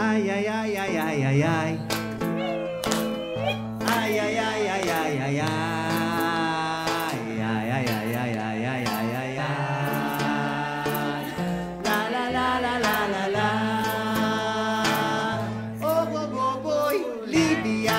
Ay ay ay ay ay ay ay. Ay ay ay ay ay ay ay. Libya,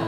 Beside